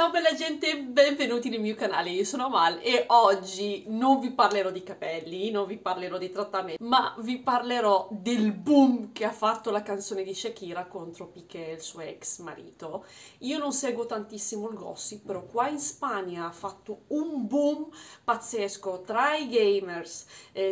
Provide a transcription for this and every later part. Ciao bella gente, benvenuti nel mio canale, io sono Amal e oggi non vi parlerò di capelli, non vi parlerò di trattamenti, ma vi parlerò del boom che ha fatto la canzone di Shakira contro Piqué, il suo ex marito. Io non seguo tantissimo il gossip, però qua in Spagna ha fatto un boom pazzesco tra i gamers,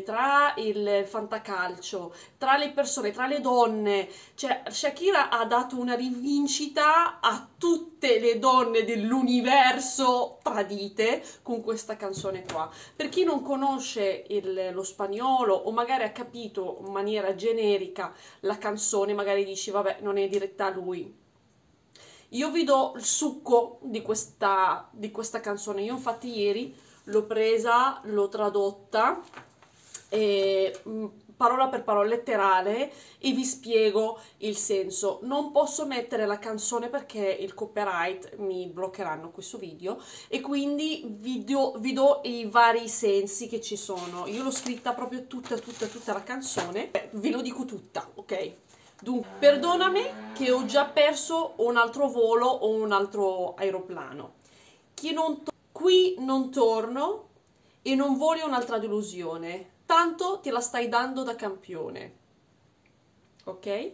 tra il fantacalcio, tra le persone, tra le donne. Cioè Shakira ha dato una rivincita a tutte le donne del l'universo tradite con questa canzone qua. Per chi non conosce lo spagnolo o magari ha capito in maniera generica la canzone, magari dici vabbè non è diretta a lui. Io vi do il succo di questa canzone. Io infatti ieri l'ho presa, l'ho tradotta e parola per parola, letterale, e vi spiego il senso. Non posso mettere la canzone perché il copyright mi bloccheranno questo video e quindi vi do i vari sensi che ci sono. Io l'ho scritta proprio tutta la canzone. Beh, ve lo dico tutta, ok? Dunque, perdonami che ho già perso un altro volo o un altro aeroplano. Qui non torno e non voglio un'altra delusione. Tanto te la stai dando da campione, ok?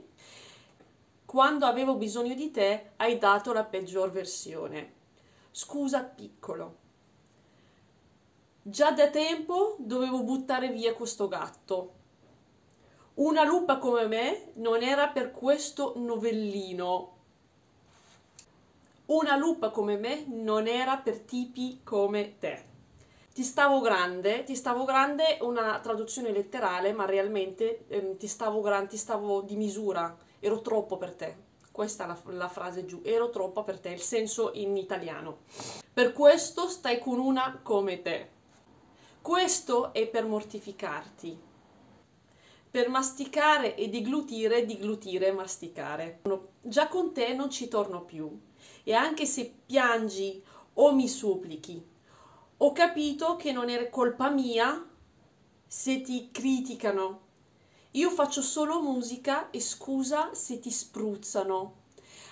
Quando avevo bisogno di te hai dato la peggior versione. Scusa piccolo, già da tempo dovevo buttare via questo gatto. Una lupa come me non era per questo novellino. Una lupa come me non era per tipi come te. Ti stavo grande, una traduzione letterale, ma realmente ti stavo di misura, ero troppo per te. Questa è la frase giù, ero troppo per te, il senso in italiano. Per questo stai con una come te. Questo è per mortificarti. Per masticare e diglutire e masticare. Già con te non ci torno più. E anche se piangi o mi supplichi, ho capito che non è colpa mia se ti criticano. Io faccio solo musica e scusa se ti spruzzano.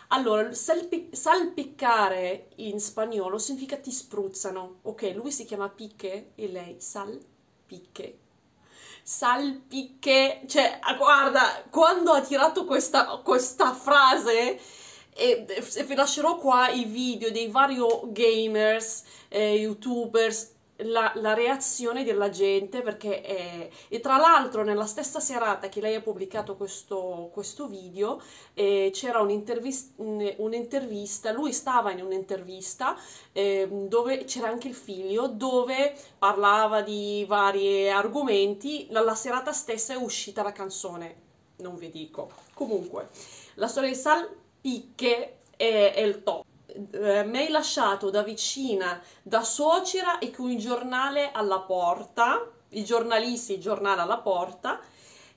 Allora, salpiccare in spagnolo significa ti spruzzano. Ok, lui si chiama Piqué e lei salpicche. Salpicche. Cioè, guarda, quando ha tirato questa frase... E vi lascerò qua i video dei vari gamers, youtubers, la reazione della gente, perché e tra l'altro nella stessa serata che lei ha pubblicato questo video c'era un'intervista, lui stava in un'intervista dove c'era anche il figlio, dove parlava di vari argomenti. Nella serata stessa è uscita la canzone, non vi dico. Comunque la storia di Piqué è il top. Mi hai lasciato da vicina, da suocera e con il giornale alla porta, i giornalisti, il giornale alla porta,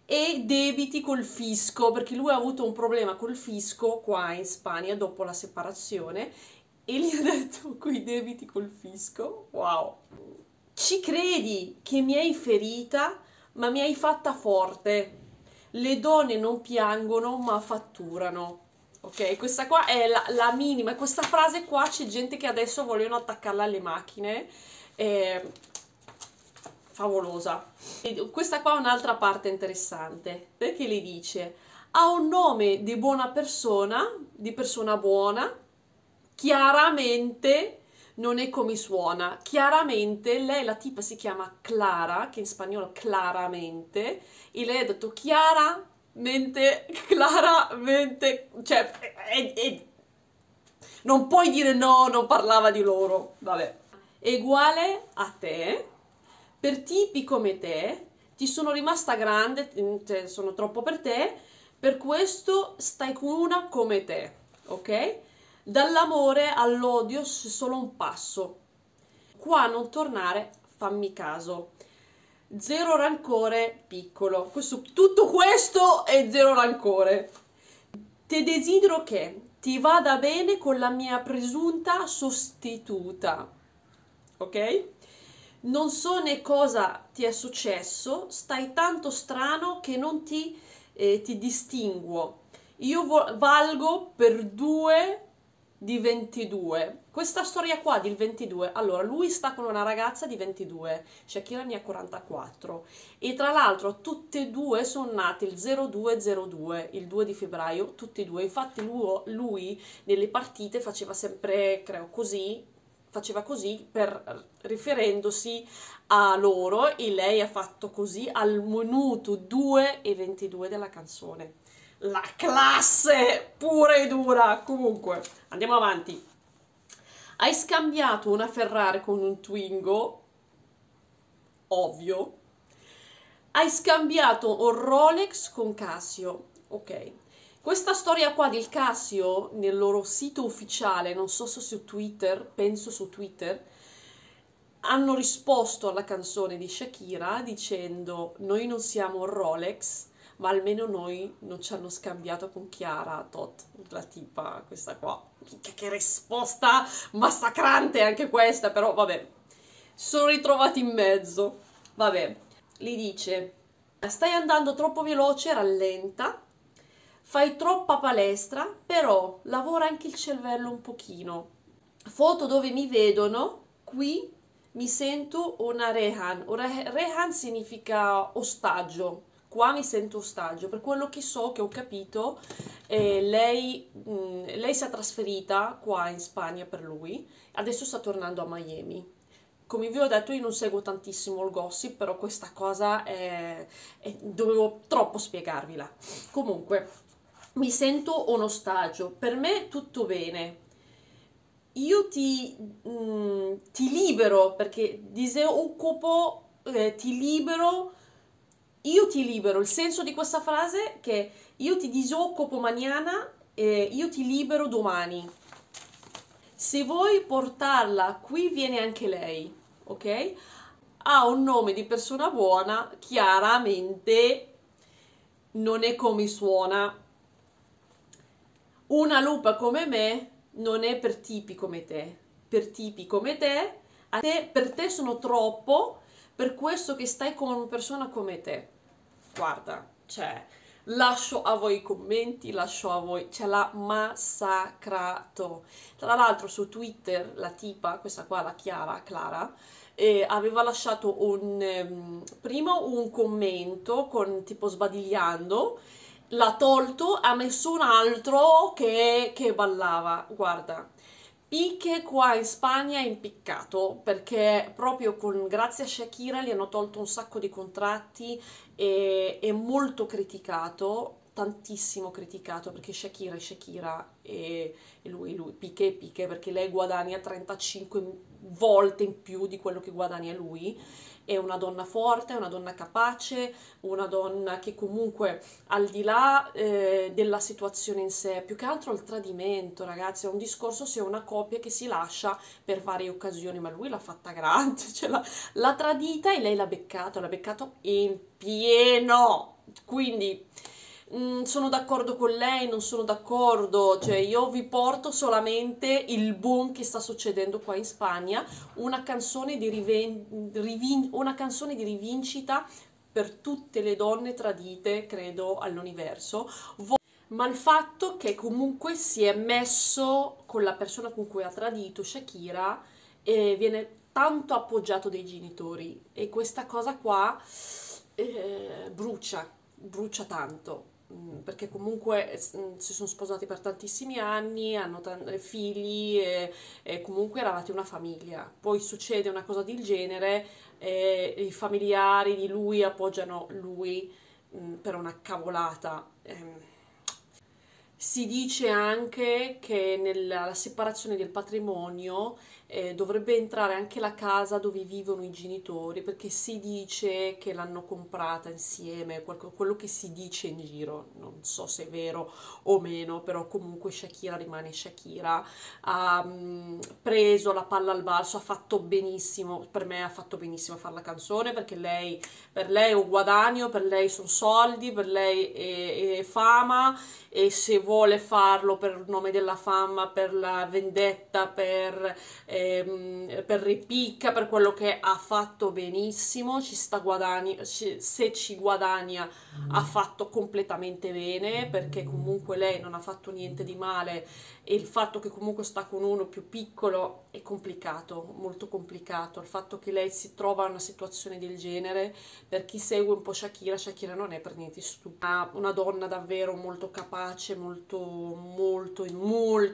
e debiti col fisco, perché lui ha avuto un problema col fisco qua in Spagna dopo la separazione e gli ha detto quei debiti col fisco. Wow! Ci credi che mi hai ferita, ma mi hai fatta forte. Le donne non piangono, ma fatturano. Ok, questa qua è la minima. Questa frase qua c'è gente che adesso vogliono attaccarla alle macchine. Favolosa. E questa qua è un'altra parte interessante, perché le dice: ha un nome di buona persona, di persona buona, chiaramente non è come suona. Chiaramente lei, la tipa si chiama Clara, che in spagnolo claramente, e lei ha detto Chiara. Claramente, cioè, non puoi dire no, non parlava di loro, vabbè. È uguale a te, per tipi come te, ti sono rimasta grande, cioè, sono troppo per te, per questo stai con una come te, ok? Dall'amore all'odio c'è solo un passo, qua non tornare, fammi caso. Zero rancore piccolo. Tutto questo è zero rancore. Te desidero che ti vada bene con la mia presunta sostituta. Ok? Non so né cosa ti è successo, stai tanto strano che non ti distinguo. Io valgo per due di 22, questa storia qua del 22, allora lui sta con una ragazza di 22, Shakira ne ha 44 e tra l'altro tutte e due sono nate il 0202, il 2 di febbraio, tutte e due, infatti lui nelle partite faceva sempre, creo così, faceva così per riferendosi a loro e lei ha fatto così al minuto 2 e 22 della canzone. La classe pura e dura. Comunque andiamo avanti. Hai scambiato una Ferrari con un Twingo, ovvio. Hai scambiato un Rolex con Casio, ok. Questa storia qua del Casio nel loro sito ufficiale, non so se su Twitter, penso su Twitter, hanno risposto alla canzone di Shakira dicendo noi non siamo un Rolex, ma almeno noi non ci hanno scambiato con Chiara, tot, la tipa, questa qua. Che risposta massacrante anche questa, però vabbè. Sono ritrovati in mezzo. Vabbè, gli dice, stai andando troppo veloce, rallenta, fai troppa palestra, però lavora anche il cervello un pochino. Foto dove mi vedono, qui mi sento una rehan. Rehan significa ostaggio. Qua mi sento ostaggio, per quello che so, che ho capito, lei si è trasferita qua in Spagna per lui, adesso sta tornando a Miami. Come vi ho detto io non seguo tantissimo il gossip, però questa cosa dovevo troppo spiegarvela. Comunque, mi sento un ostaggio, per me tutto bene. Io ti libero, perché disoccupo, ti libero, io ti libero, il senso di questa frase è che io ti disoccupo mañana e io ti libero domani. Se vuoi portarla qui viene anche lei, ok? Ha un nome di persona buona, chiaramente non è come suona. Una lupa come me non è per tipi come te. Per tipi come te, per te sono troppo, per questo che stai con una persona come te. Guarda, cioè, lascio a voi i commenti, lascio a voi, ce l'ha massacrato. Tra l'altro su Twitter la tipa, questa qua, la Clara, aveva lasciato prima un commento con tipo sbadigliando, l'ha tolto, ha messo un altro che ballava, guarda. Piqué qua in Spagna è impiccato perché proprio grazie a Shakira gli hanno tolto un sacco di contratti e è molto criticato, tantissimo criticato, perché Shakira è Shakira e lui, Piqué, perché lei guadagna 35 volte in più di quello che guadagna lui. È una donna forte, è una donna capace, una donna che comunque al di là della situazione in sé, più che altro il tradimento, ragazzi, è un discorso se è una coppia che si lascia per varie occasioni, ma lui l'ha fatta grande, cioè l'ha tradita e lei l'ha beccato in pieno, quindi sono d'accordo con lei, non sono d'accordo, cioè io vi porto solamente il boom che sta succedendo qua in Spagna, una canzone di rivincita per tutte le donne tradite, credo, all'universo, ma il fatto che comunque si è messo con la persona con cui ha tradito Shakira viene tanto appoggiato dai genitori e questa cosa qua brucia tanto. Perché comunque si sono sposati per tantissimi anni, hanno figli e comunque eravate una famiglia, poi succede una cosa del genere e i familiari di lui appoggiano lui per una cavolata. Si dice anche che nella separazione del patrimonio dovrebbe entrare anche la casa dove vivono i genitori, perché si dice che l'hanno comprata insieme, quello che si dice in giro, non so se è vero o meno, però comunque Shakira rimane Shakira, ha preso la palla al balzo, ha fatto benissimo, per me ha fatto benissimo a fare la canzone, perché lei, per lei è un guadagno, per lei sono soldi, per lei è fama, e se vuole farlo per il nome della fama, per la vendetta, per per ripicca, per quello che ha fatto benissimo, ci sta se ci guadagna ha fatto completamente bene, perché comunque lei non ha fatto niente di male e il fatto che comunque sta con uno più piccolo è complicato, molto complicato. Il fatto che lei si trova in una situazione del genere, per chi segue un po' Shakira, Shakira non è per niente stupida, una donna davvero molto capace, molto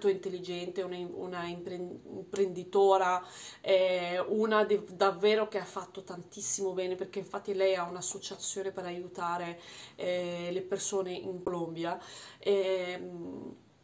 intelligente, una imprenditora, una davvero che ha fatto tantissimo bene, perché infatti lei ha un'associazione per aiutare le persone in Colombia.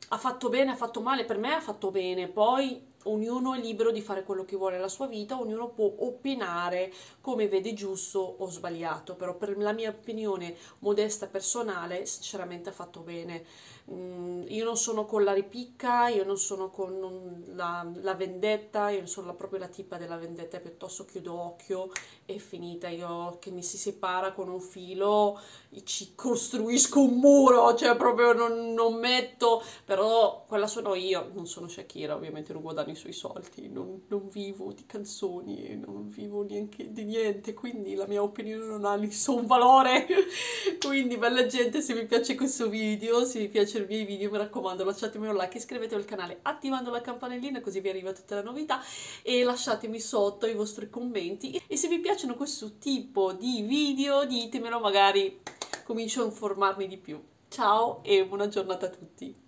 Ha fatto bene, ha fatto male, per me ha fatto bene, poi ognuno è libero di fare quello che vuole nella sua vita, ognuno può opinare come vede giusto o sbagliato, però per la mia opinione modesta personale sinceramente ha fatto bene. Io non sono con la ripicca, io non sono con la vendetta, io sono proprio la tipa della vendetta, piuttosto chiudo occhio e finita, io che mi si separa con un filo, ci costruisco un muro, cioè proprio non metto, però quella sono io, non sono Shakira, ovviamente non guadagno i suoi soldi, non vivo di canzoni, non vivo neanche di niente, quindi la mia opinione non ha nessun valore. Quindi bella gente, se vi piace questo video, se vi piace i miei video, mi raccomando lasciatemi un like, iscrivetevi al canale attivando la campanellina così vi arriva tutta la novità, e lasciatemi sotto i vostri commenti, e se vi piacciono questo tipo di video ditemelo, magari comincio a informarmi di più. Ciao e buona giornata a tutti!